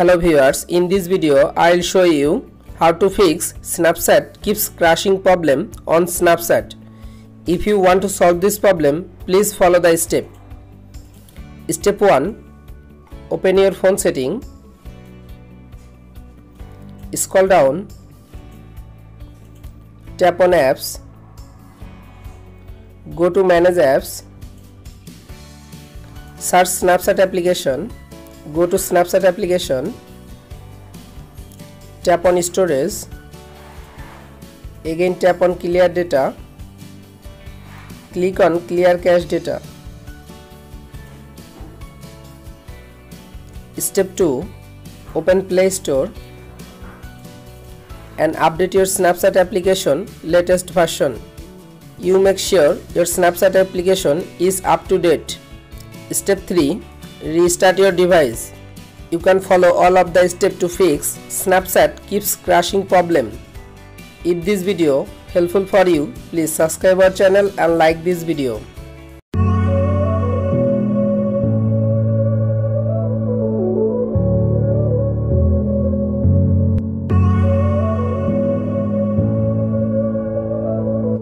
Hello viewers, in this video I'll show you how to fix Snapchat keeps crashing problem on Snapchat. If you want to solve this problem, please follow the step. Step 1. Open your phone setting. Scroll down. Tap on apps. Go to manage apps. Search Snapchat application. Go to Snapchat application, tap on storage, again tap on clear data, click on clear cache data. Step 2, open Play Store and update your Snapchat application latest version. You make sure your Snapchat application is up to date. Step 3, restart your device. You can follow all of the steps to fix Snapchat keeps crashing problem. If this video helpful for you, please subscribe our channel and like this video.